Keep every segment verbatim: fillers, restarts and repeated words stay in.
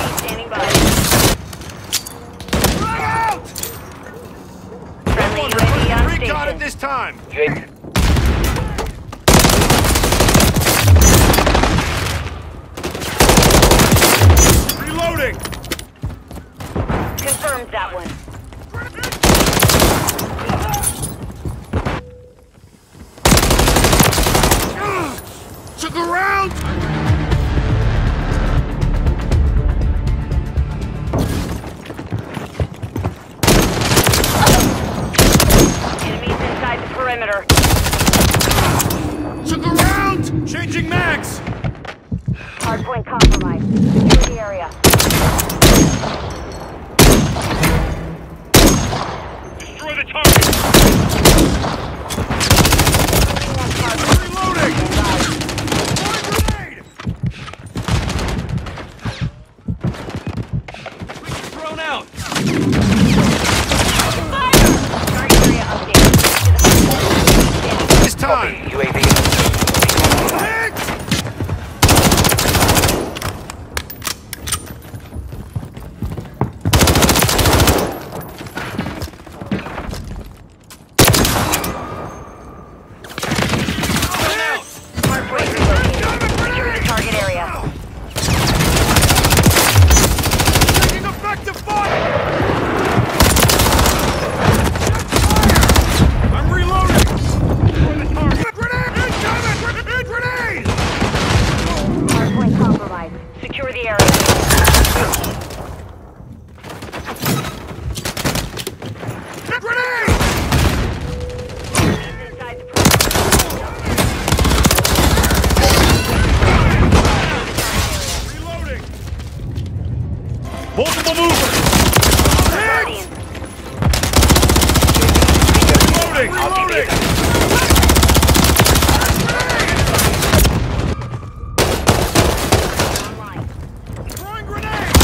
Standing by. Out! Friendly U A V on station. Recon it this time. Jake. Reloading. Confirmed that one. Took a round. Enemies inside the perimeter. Took a round. Changing max. Hardpoint compromised. Secure the area. Destroy the target. Reloading. Reloading. Grenade. We get thrown out. Fire. Target area updated. This time. U A V. Multiple movers! Reloading! Reloading! Reloading! Throwing grenade!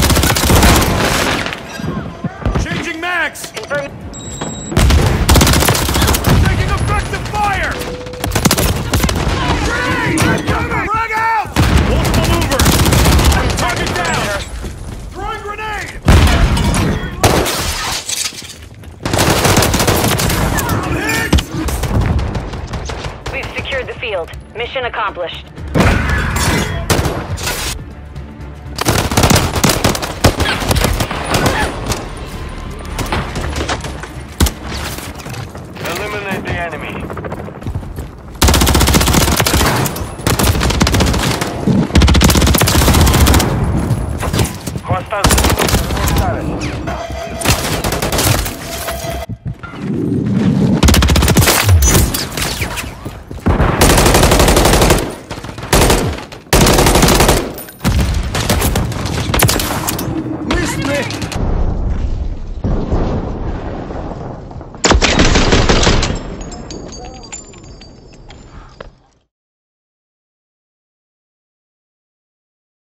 Changing max! Taking effective fire! Grenade! I'm coming! Frag out! Multiple movers! Target down! Grenade! We've secured the field. Mission accomplished. Eliminate the enemy. Hostile.